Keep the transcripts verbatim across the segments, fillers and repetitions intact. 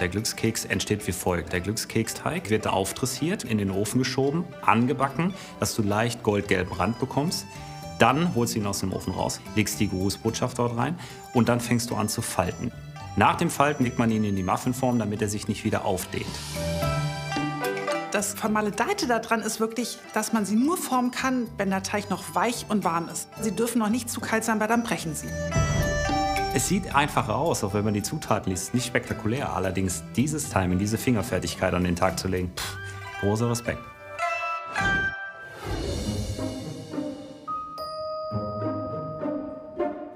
Der Glückskeks entsteht wie folgt. Der Glückskeksteig wird aufdressiert, in den Ofen geschoben, angebacken, dass du leicht goldgelben Rand bekommst. Dann holst du ihn aus dem Ofen raus, legst die Grußbotschaft dort rein und dann fängst du an zu falten. Nach dem Falten legt man ihn in die Muffinform, damit er sich nicht wieder aufdehnt. Das Vermaledeite daran ist wirklich, dass man sie nur formen kann, wenn der Teig noch weich und warm ist. Sie dürfen noch nicht zu kalt sein, weil dann brechen sie. Es sieht einfacher aus, auch wenn man die Zutaten liest. Nicht spektakulär, allerdings dieses Timing, diese Fingerfertigkeit an den Tag zu legen, pff, großer Respekt.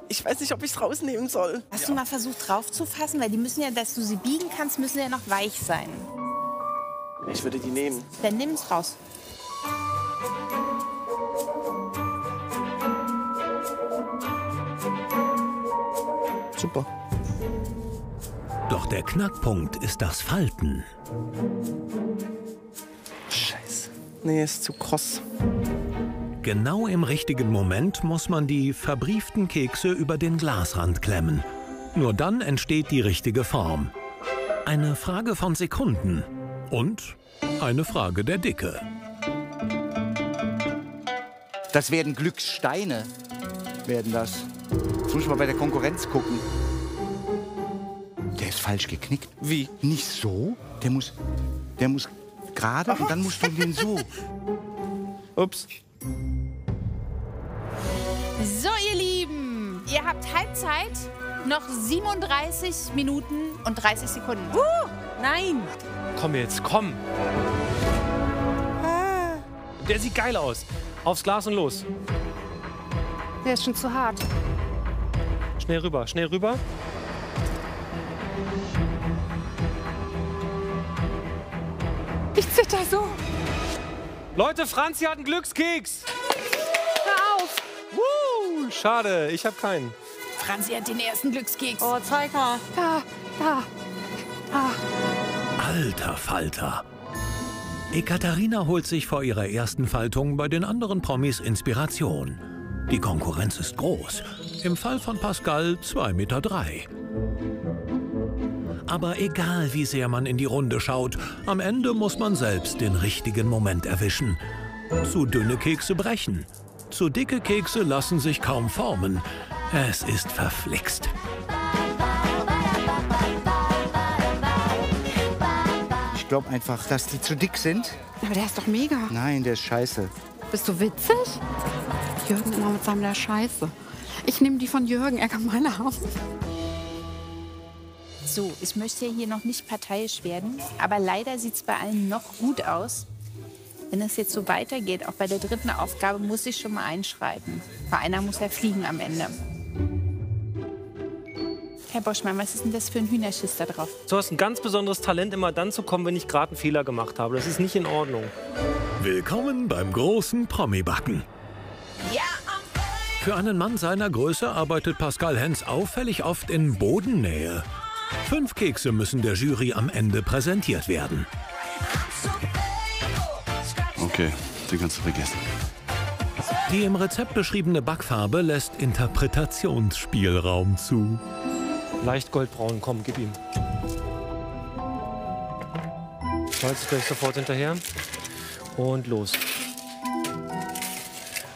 Ich weiß nicht, ob ich es rausnehmen soll. Hast ja. du mal versucht, drauf zu fassen? Weil die müssen ja, dass du sie biegen kannst, müssen ja noch weich sein. Ich würde die nehmen. Dann nimm es raus. Super. Doch der Knackpunkt ist das Falten. Scheiße. Nee, ist zu kross. Genau im richtigen Moment muss man die verbrieften Kekse über den Glasrand klemmen. Nur dann entsteht die richtige Form. Eine Frage von Sekunden. Und eine Frage der Dicke. Das werden Glückssteine, werden das. Jetzt muss ich mal bei der Konkurrenz gucken. Der ist falsch geknickt. Wie? Nicht so. Der muss, der muss gerade und dann musst du den so. Ups. So, ihr Lieben, ihr habt Halbzeit, noch siebenunddreißig Minuten und dreißig Sekunden. Uh, nein! Komm jetzt, komm! Ah. Der sieht geil aus. Aufs Glas und los. Der ist schon zu hart. Schnell rüber, schnell rüber. Ich zitter so. Leute, Franzi hat einen Glückskeks. Hör auf. Woo, schade, ich habe keinen. Franzi hat den ersten Glückskeks. Oh, zeig mal. Da, da, da. Alter Falter. Ekaterina holt sich vor ihrer ersten Faltung bei den anderen Promis Inspiration. Die Konkurrenz ist groß. Im Fall von Pascal zwei Komma drei Meter. Aber egal, wie sehr man in die Runde schaut, am Ende muss man selbst den richtigen Moment erwischen. Zu dünne Kekse brechen. Zu dicke Kekse lassen sich kaum formen. Es ist verflixt. Ich glaube einfach, dass die zu dick sind. Aber der ist doch mega. Nein, der ist scheiße. Bist du witzig? Jürgen immer mit seinem der Scheiße. Ich nehme die von Jürgen, er kann meine haben. So, ich möchte hier noch nicht parteiisch werden, aber leider sieht es bei allen noch gut aus. Wenn es jetzt so weitergeht, auch bei der dritten Aufgabe, muss ich schon mal einschreiten. Bei einer muss er fliegen am Ende. Herr Boschmann, was ist denn das für ein Hühnerschiss da drauf? Du hast ein ganz besonderes Talent, immer dann zu kommen, wenn ich gerade einen Fehler gemacht habe. Das ist nicht in Ordnung. Willkommen beim großen Promi-Backen. Ja! Für einen Mann seiner Größe arbeitet Pascal Hens auffällig oft in Bodennähe. Fünf Kekse müssen der Jury am Ende präsentiert werden. Okay, die kannst du vergessen. Die im Rezept beschriebene Backfarbe lässt Interpretationsspielraum zu. Leicht goldbraun, komm, gib ihm. Salz gleich sofort hinterher. Und los.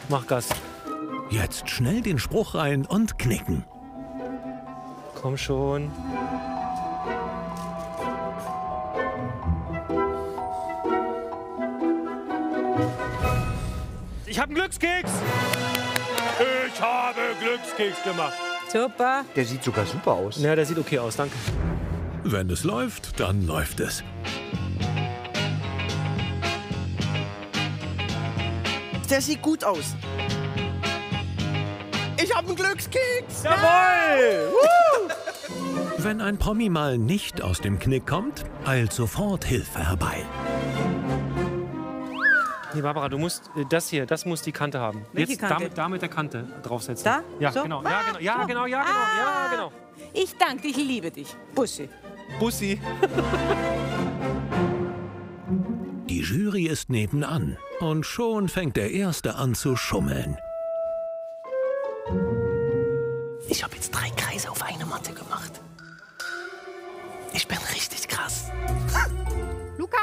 Mach Gas. Jetzt schnell den Spruch rein und knicken. Komm schon. Ich habe einen Glückskeks. Ich habe Glückskeks gemacht. Super. Der sieht sogar super aus. Ja, der sieht okay aus, danke. Wenn es läuft, dann läuft es. Der sieht gut aus. Ich habe einen Glückskeks. Jawohl! Wenn ein Promi mal nicht aus dem Knick kommt, eilt sofort Hilfe herbei. Nee, Barbara, du musst das hier, das muss die Kante haben. Welche Kante? Jetzt damit, damit der Kante draufsetzen. Da? Ja, so? Genau. Ja, genau. Ja, genau. Ja, ah. genau. Ja, genau. Ich danke dich, ich liebe dich. Bussi. Bussi. Die Jury ist nebenan und schon fängt der Erste an zu schummeln. Ich habe jetzt drei Kreise auf eine Matte gemacht. Ich bin richtig krass. Krass. Luca,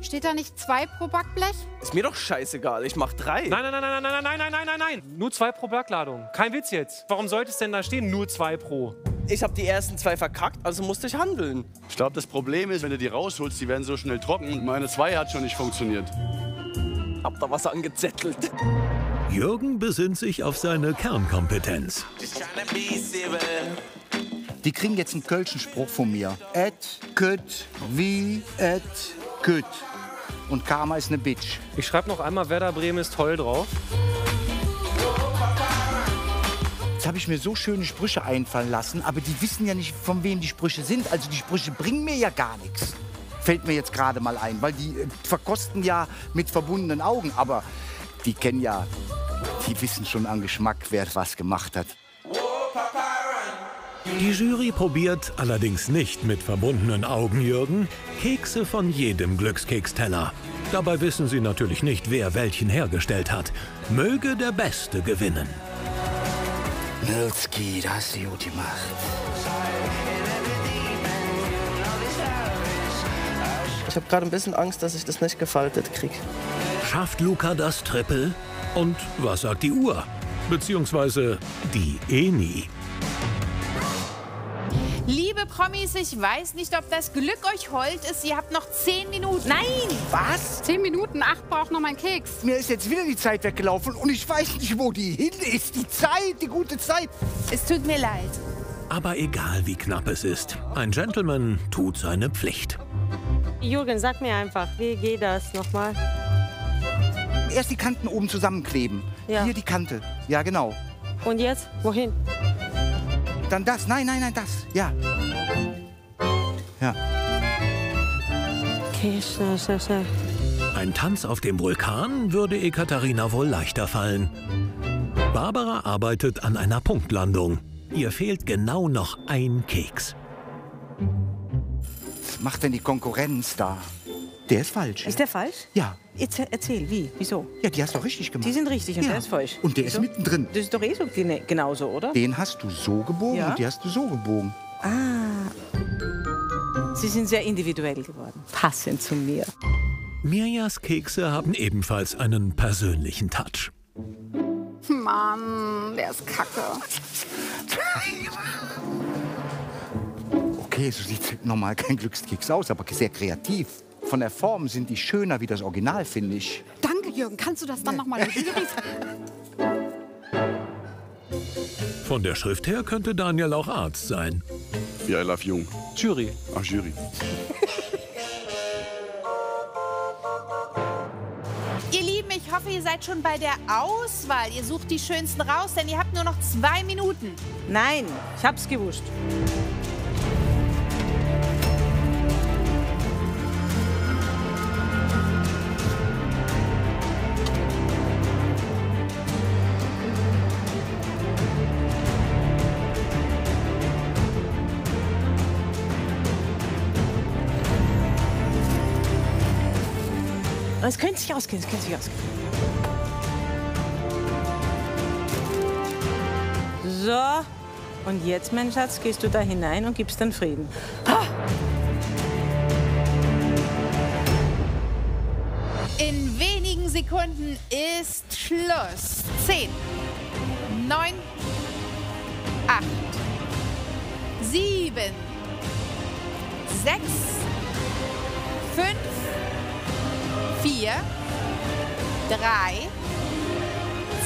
steht da nicht zwei pro Backblech? Ist mir doch scheißegal, ich mach drei. Nein, nein, nein, nein, nein, nein, nein, nein, nein, nein. Nur zwei pro Backladung. Kein Witz jetzt. Warum sollte es denn da stehen, nur zwei pro? Ich habe die ersten zwei verkackt, also musste ich handeln. Ich glaube, das Problem ist, wenn du die rausholst, die werden so schnell trocken. Meine zwei hat schon nicht funktioniert. Hab da was angezettelt. Jürgen besinnt sich auf seine Kernkompetenz. Die kriegen jetzt einen kölschen Spruch von mir. Et, küt, wie, et, küt. Und Karma ist eine Bitch. Ich schreibe noch einmal, Werder Bremen ist toll drauf. Jetzt habe ich mir so schöne Sprüche einfallen lassen, aber die wissen ja nicht, von wem die Sprüche sind. Also die Sprüche bringen mir ja gar nichts. Fällt mir jetzt gerade mal ein, weil die verkosten ja mit verbundenen Augen. Aber die kennen ja, die wissen schon an Geschmack, wer was gemacht hat. Die Jury probiert, allerdings nicht mit verbundenen Augen, Jürgen, Kekse von jedem Glückskeksteller. Dabei wissen sie natürlich nicht, wer welchen hergestellt hat. Möge der Beste gewinnen. Milski, das hast du gut gemacht. Ich habe gerade ein bisschen Angst, dass ich das nicht gefaltet kriege. Schafft Luca das Triple? Und was sagt die Uhr? Beziehungsweise die Enie. Liebe Promis, ich weiß nicht, ob das Glück euch hold ist. Ihr habt noch zehn Minuten. Nein! Was? Zehn Minuten, acht braucht noch mein Keks. Mir ist jetzt wieder die Zeit weggelaufen und ich weiß nicht, wo die hin ist. Die Zeit, die gute Zeit. Es tut mir leid. Aber egal, wie knapp es ist, ein Gentleman tut seine Pflicht. Jürgen, sag mir einfach, wie geht das nochmal? Erst die Kanten oben zusammenkleben. Ja. Hier die Kante. Ja, genau. Und jetzt? Wohin? Dann das, nein, nein, nein, das, ja. Ja. Okay, schnell, schnell, schnell. Ein Tanz auf dem Vulkan würde Ekaterina wohl leichter fallen. Barbara arbeitet an einer Punktlandung. Ihr fehlt genau noch ein Keks. Was macht denn die Konkurrenz da? Der ist falsch. Ist der falsch? Ja. Jetzt erzähl, wie, wieso? Ja, die hast du richtig gemacht. Die sind richtig und ja. Der ist falsch. Und der wieso? Ist mittendrin. Das ist doch eh so genauso, oder? Den hast du so gebogen ja. Und die hast du so gebogen. Ah. Sie sind sehr individuell geworden. Passend zu mir. Mirjas Kekse haben ebenfalls einen persönlichen Touch. Mann, der ist kacke. Okay, so sieht normal kein Glückskeks aus, aber sehr kreativ. Von der Form sind die schöner wie das Original, finde ich. Danke, Jürgen. Kannst du das dann noch mal erklären? Von der Schrift her könnte Daniel auch Arzt sein. Ja, I love Jung. Jury. Ach, Jury. Ihr Lieben, ich hoffe, ihr seid schon bei der Auswahl. Ihr sucht die schönsten raus, denn ihr habt nur noch zwei Minuten. Nein, ich hab's gewusst. Es könnte sich ausgehen, es könnte sich ausgehen. So, und jetzt, mein Schatz, gehst du da hinein und gibst dann Frieden. Ah! In wenigen Sekunden ist Schluss. Zehn, neun, acht, sieben, sechs, fünf, Vier, drei,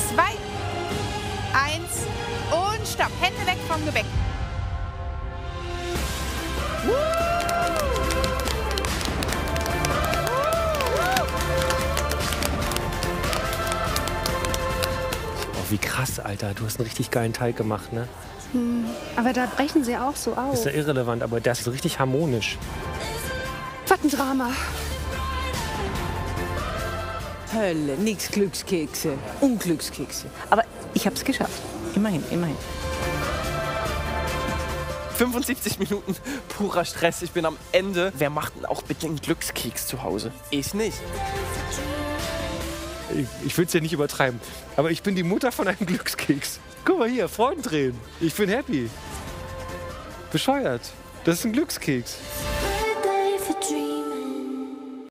zwei, eins und stopp. Hände weg vom Gebäck. Oh, wie krass, Alter. Du hast einen richtig geilen Teig gemacht, ne? Hm, aber da brechen sie auch so auf. Ist ja irrelevant, aber das ist richtig harmonisch. Was ein Drama. Hölle, nix Glückskekse, Unglückskekse. Aber ich hab's geschafft. Immerhin, immerhin. fünfundsiebzig Minuten purer Stress. Ich bin am Ende. Wer macht denn auch bitte einen Glückskeks zu Hause? Ich nicht. Ich, ich will's ja nicht übertreiben. Aber ich bin die Mutter von einem Glückskeks. Guck mal hier, Freudentränen. Ich bin happy. Bescheuert. Das ist ein Glückskeks. tree.